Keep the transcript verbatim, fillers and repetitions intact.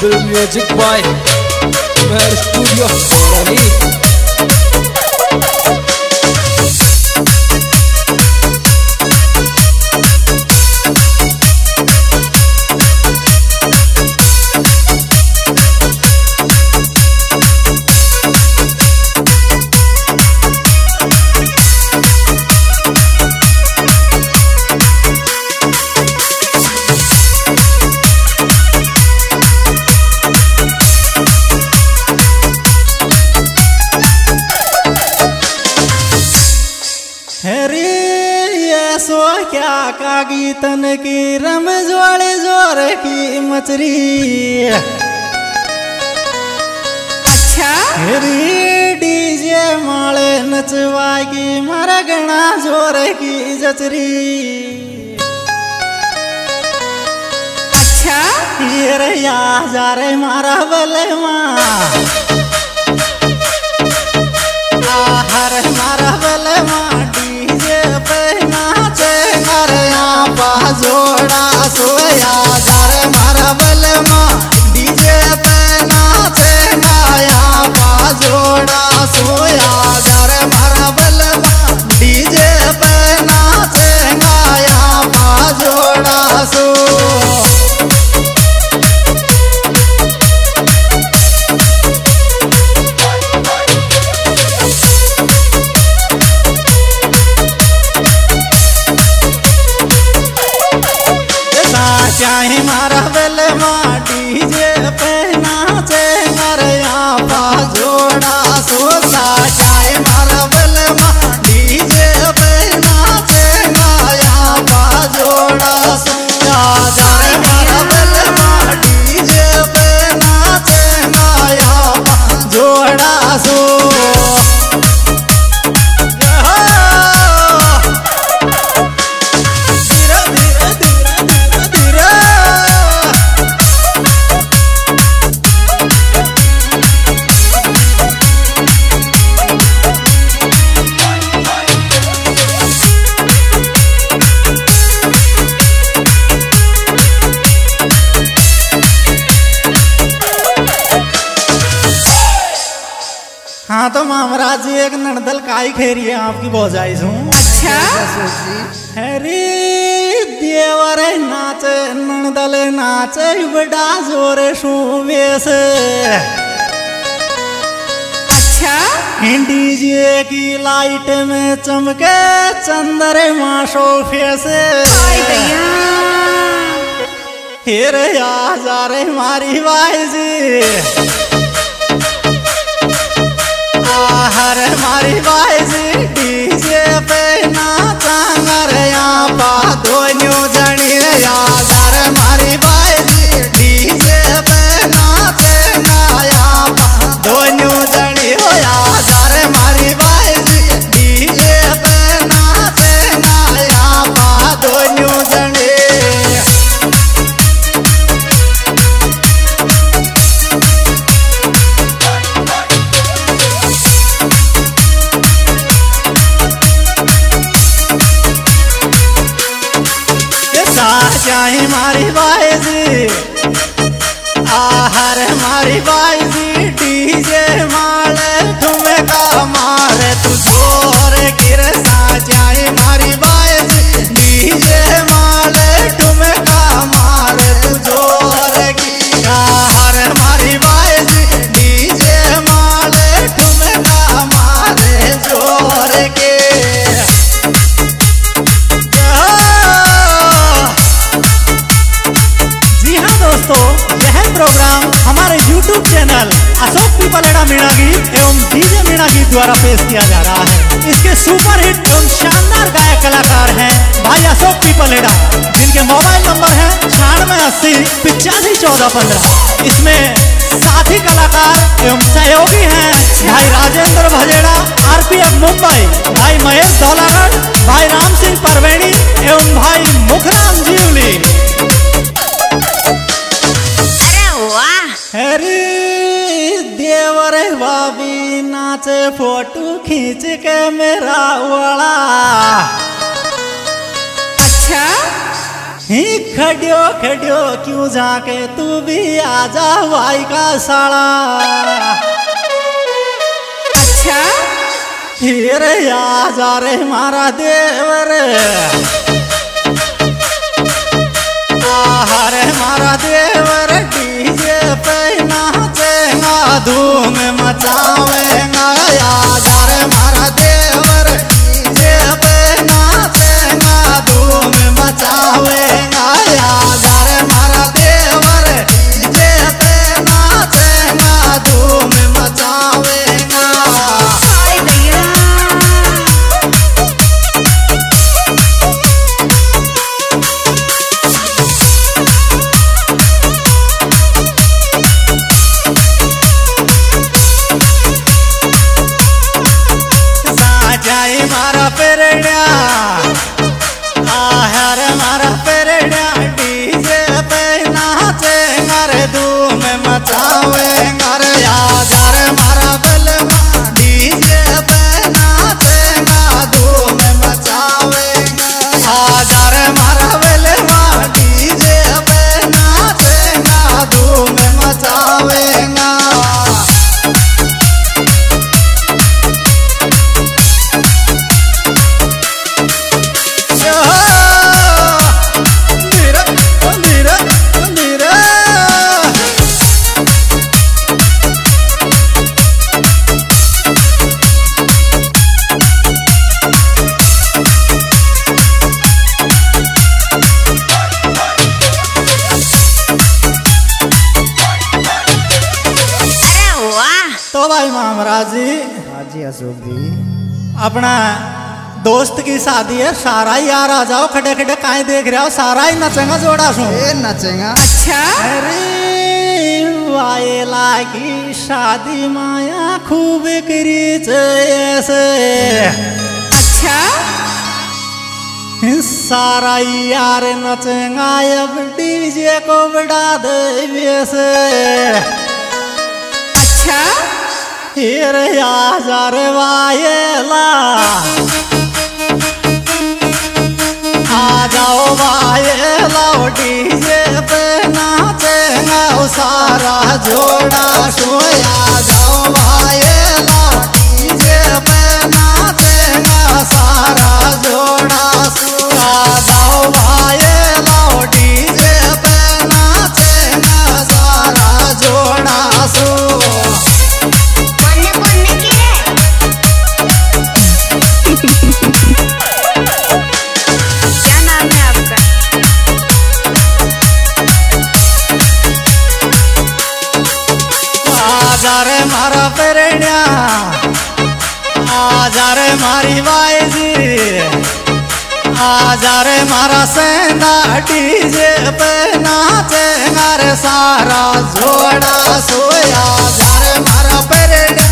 The music by Mehr Studios. सो क्या कागी तन की रम जोड़े जोर की मचरी अच्छा डीजे माले नचवागी मरगना जोर की जचरी अच्छा ये या जा रे मारा बले माँ आहार मारा बले माँ डीजे पे जोड़ा सोया जा रे मारा बलमा डीजे पे नाचे गाया पा जोड़ा सोया जा रे मारा बलमा डीजे पे नाचे गाया पा जोड़ा सो चाहे मारा बलमा डीजे पे नाचे मारे आपा जोड़ा सोसा चाहे मारा बलमा डीजे पे नाचे माया आपा जोड़ा सोचा जाए मारा बलमा डीजे पे नाचे माया आपा जोड़ा सो हाँ तो महाराज जी एक नड़दल काई खेरी है आपकी बहुत जायज हूँ। अच्छा हरे देवर नाचे नड़दल नाचे बड़ा जोर सुवेश अच्छा डीजे की लाइट में चमके चंद्रमा शोफेस हेरे या जा रे मारी बाई जी हर मारी बाजी डीजे पे नाचा रे आपा दोनों जनी याद हर मारी बाजी डीजे पे नाचे गाया पा दोनों जनी हो याद हर मारी बाजी डीजे पे नाचे गाया पा दोनों जनी चाहे मारी बाईजी आहार मारी बाईजी डीजे माले तुम्हें का मारे तू जोर किरसा चाहे मारी बाईजी डीजे माले तुम्हें का मारे तू जोर की आहार मारी बाईजी डीजे माले तुम्हें का मारे जोर के एवं डीजे मीणागी द्वारा पेश किया जा रहा है। इसके सुपर हिट एवं शानदार गायक कलाकार हैं भाई अशोक पीपलेडा जिनके मोबाइल नंबर है छियानवे अस्सी पिचासी चौदह पंद्रह। इसमें साथी कलाकार एवं सहयोगी हैं भाई राजेंद्र भजेड़ा आरपीएफ मुंबई भाई महेश धौलागढ़ भाई राम सिंह परवेणी एवं भाई मुखराम जीवली। देवर भाभी नाचे फोटो खींच के मेरा वाला अच्छा खड्यो खड्यो क्यों जाके तू भी आजा भाई का साला। अच्छा फिर आजा रे मारा देवर, आहा रे मारा देवर। डीजे पे नाचेगा धूम मचावेगा, आजा रे मारा देवर। डीजे पे नाचेगा धूम मचावेगा, आजा रे मारा देवर। डीजे पे नाचेगा धूम मचावेगा। मारा पेरड़ा आहार मारा पेरड़ा, डीजे पे नाचेगा रे धूम मचावेगा रे, आजा रे मारा बलमा। डीजे पे नाचेगा धूम मचावेगा, आजा रे मारा बलमा। डीजे पे नाचेगा धूम मचावेगा। तो भाई महाराज जी जी अशोक जी अपना दोस्त की शादी है, सारा ही यार आ जाओ। खड़े खड़े काहे देख रहे हो, सारा ही नचेगा जोड़ा सो ए नचेगा। अच्छा अरे वाये लागी शादी माया खूब करी से। अच्छा सारा ही यार नचेगा, अब डीजे को बढ़ा देवे से। अच्छा रे आजा रे वायला, आजाओ वायला। डीजे पे नाचेगा सारा जोड़ा सोया, जाओ वायला। डीजे पे नाचेगा सारा जोड़ा सोया, जाओ वायला। डीजे पे नाचेगा सारा जोड़ा सो। आजा रे मारा पेरण्या, आजा रे मारी बाईजी, आजा रे मारा सेंधा। डीजे पे नाचेगा रे सारा जोड़ा सोया, आजा रे मारा पेरण्या।